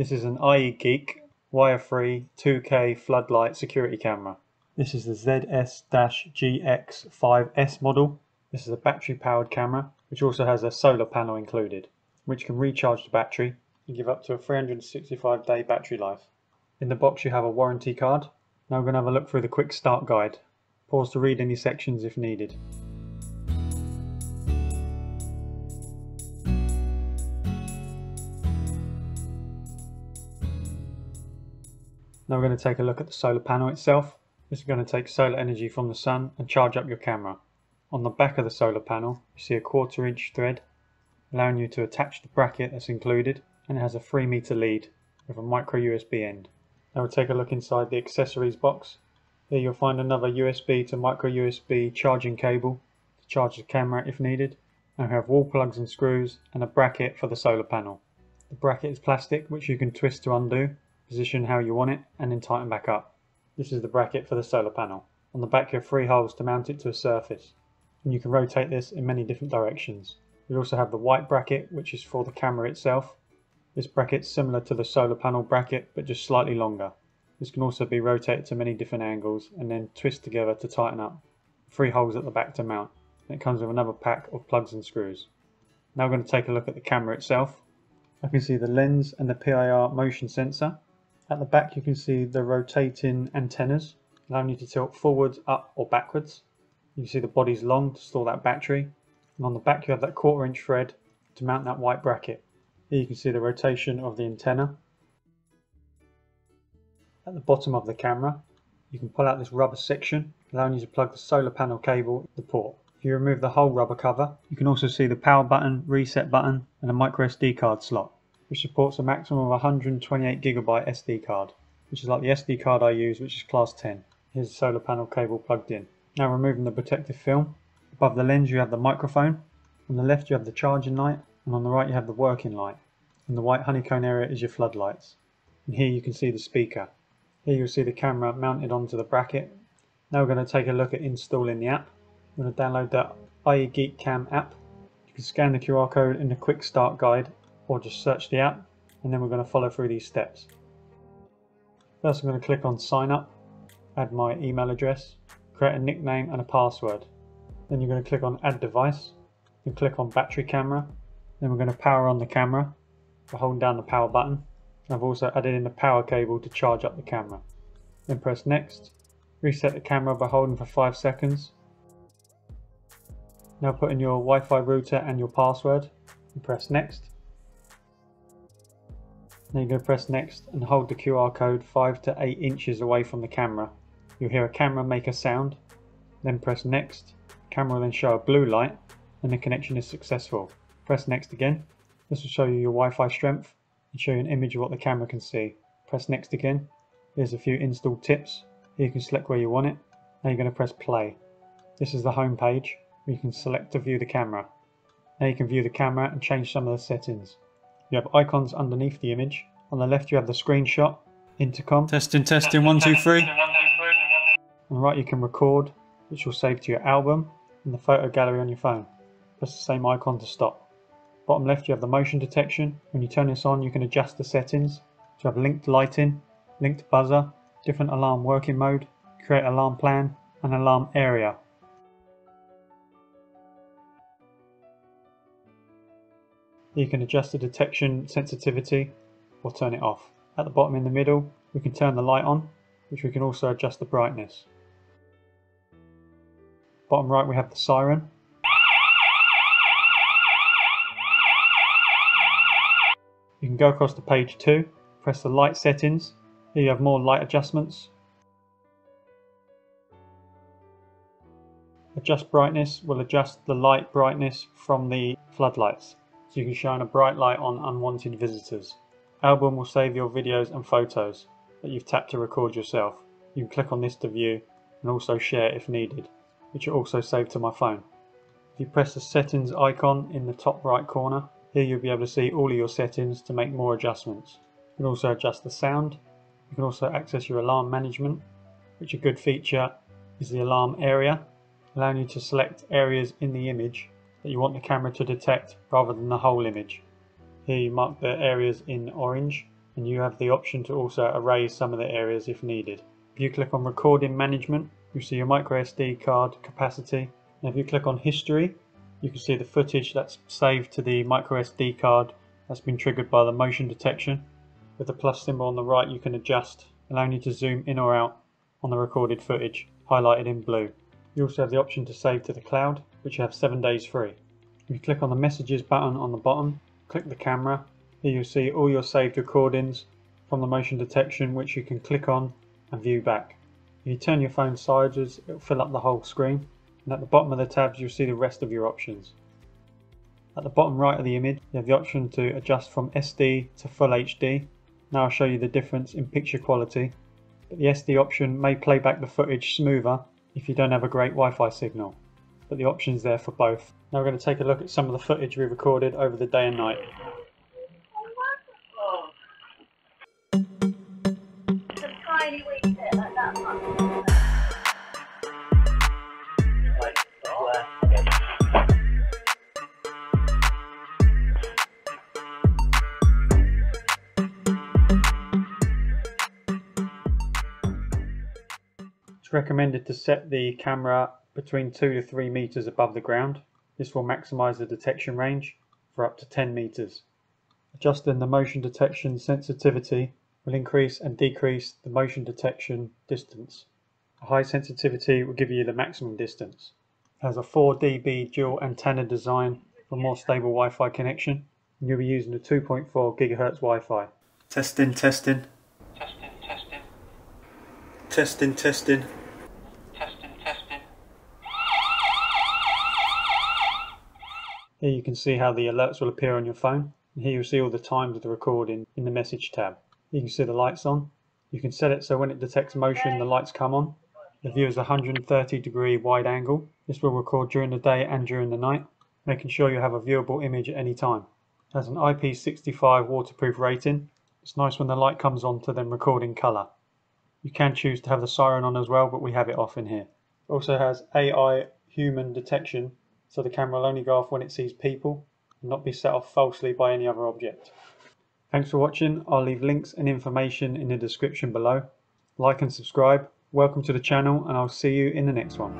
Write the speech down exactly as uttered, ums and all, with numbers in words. This is an iGeek wire-free two K floodlight security camera. This is the Z S G X five S model. This is a battery-powered camera, which also has a solar panel included, which can recharge the battery and give up to a three hundred sixty-five day battery life. In the box you have a warranty card. Now we're going to have a look through the quick start guide. Pause to read any sections if needed. Now we're going to take a look at the solar panel itself. This is going to take solar energy from the sun and charge up your camera. On the back of the solar panel you see a quarter inch thread allowing you to attach the bracket that's included, and it has a three meter lead with a micro U S B end. Now we'll take a look inside the accessories box. There you'll find another U S B to micro U S B charging cable to charge the camera if needed, and we have wall plugs and screws and a bracket for the solar panel. The bracket is plastic, which you can twist to undo, position how you want it, and then tighten back up. This is the bracket for the solar panel. On the back you have three holes to mount it to a surface, and you can rotate this in many different directions. You also have the white bracket, which is for the camera itself. This bracket is similar to the solar panel bracket but just slightly longer. This can also be rotated to many different angles and then twist together to tighten up. Three holes at the back to mount, and it comes with another pack of plugs and screws. Now we're going to take a look at the camera itself. I can see the lens and the P I R motion sensor. At the back you can see the rotating antennas, allowing you to tilt forwards, up or backwards. You can see the body's long to store that battery, and on the back you have that quarter inch thread to mount that white bracket. Here you can see the rotation of the antenna. At the bottom of the camera you can pull out this rubber section, allowing you to plug the solar panel cable in the port. If you remove the whole rubber cover you can also see the power button, reset button and a micro S D card slot, which supports a maximum of one hundred twenty-eight gigabyte S D card, which is like the S D card I use, which is class ten. Here's the solar panel cable plugged in. Now removing the protective film, above the lens you have the microphone, on the left you have the charging light, and on the right you have the working light, and the white honeycomb area is your floodlights. And here you can see the speaker. Here you'll see the camera mounted onto the bracket. Now we're going to take a look at installing the app. I'm going to download the iGeekCam app. You can scan the Q R code in the quick start guide, or just search the app, and then we're going to follow through these steps. First I'm going to click on sign up, add my email address, create a nickname and a password. Then you're going to click on add device, then click on battery camera, then we're going to power on the camera by holding down the power button. I've also added in the power cable to charge up the camera. Then press next, reset the camera by holding for five seconds. Now put in your Wi-Fi router and your password and press next. Now you're going to press next and hold the Q R code five to eight inches away from the camera. You'll hear a camera make a sound, then press next. The camera will then show a blue light and the connection is successful. Press next again. This will show you your Wi-Fi strength and show you an image of what the camera can see. Press next again. Here's a few install tips. Here you can select where you want it. Now you're going to press play. This is the home page where you can select to view the camera. Now you can view the camera and change some of the settings. You have icons underneath the image. On the left you have the screenshot, intercom, testing testing one two three, and right you can record, which will save to your album and the photo gallery on your phone. Press the same icon to stop. Bottom left you have the motion detection. When you turn this on you can adjust the settings to have linked lighting, linked buzzer, different alarm working mode, create alarm plan and alarm area. You can adjust the detection sensitivity or turn it off. At the bottom in the middle we can turn the light on, which we can also adjust the brightness. Bottom right we have the siren. You can go across to page two, press the light settings. Here you have more light adjustments. Adjust brightness will adjust the light brightness from the floodlights, so you can shine a bright light on unwanted visitors. Album will save your videos and photos that you've tapped to record yourself. You can click on this to view and also share if needed, which are also saved to my phone. If you press the settings icon in the top right corner, here you'll be able to see all of your settings to make more adjustments. You can also adjust the sound. You can also access your alarm management, which a good feature is the alarm area, allowing you to select areas in the image that you want the camera to detect rather than the whole image. Here you mark the areas in orange and you have the option to also erase some of the areas if needed. If you click on Recording Management, you see your micro S D card capacity, and if you click on History, you can see the footage that's saved to the micro S D card that's been triggered by the motion detection. With the plus symbol on the right, you can adjust, allowing you to zoom in or out on the recorded footage, highlighted in blue. You also have the option to save to the cloud, which you have seven days free. If you click on the Messages button on the bottom, click the camera. Here you'll see all your saved recordings from the motion detection, which you can click on and view back. If you turn your phone sideways, it'll fill up the whole screen. And at the bottom of the tabs, you'll see the rest of your options. At the bottom right of the image, you have the option to adjust from S D to Full H D. Now I'll show you the difference in picture quality. But the S D option may play back the footage smoother if you don't have a great Wi-Fi signal. But the option's there for both. Now we're going to take a look at some of the footage we recorded over the day and night. It's recommended to set the camera between two to three meters above the ground. This will maximise the detection range for up to ten meters. Adjusting the motion detection sensitivity will increase and decrease the motion detection distance. A high sensitivity will give you the maximum distance. It has a four D B dual antenna design for more stable Wi-Fi connection. And you'll be using a two point four gigahertz Wi-Fi. Testing, testing. Testing, testing. Testing, testing. Here you can see how the alerts will appear on your phone. And here you'll see all the times of the recording in the message tab. You can see the lights on. You can set it so when it detects motion, the lights come on. The view is one hundred thirty degree wide angle. This will record during the day and during the night, making sure you have a viewable image at any time. It has an I P sixty-five waterproof rating. It's nice when the light comes on to then record in colour. You can choose to have the siren on as well, but we have it off in here. It also has A I human detection, so the camera will only go off when it sees people and not be set off falsely by any other object. Thanks for watching. I'll leave links and information in the description below. Like and subscribe. Welcome to the channel, and I'll see you in the next one.